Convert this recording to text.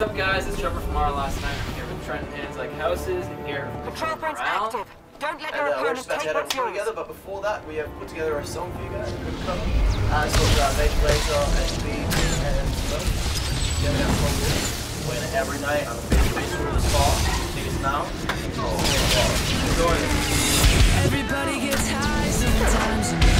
What's up, guys? It's Trevor from our last night. I'm here with Trent and Hands Like Houses, and here the patrol point's active. Don't let your opponents take what's yours. Together, but before that, we have put together a song for you guys. So it's Major Lazer and the Trent and every night on the big place for this fall. See us now. Enjoy. Everybody gets high sometimes.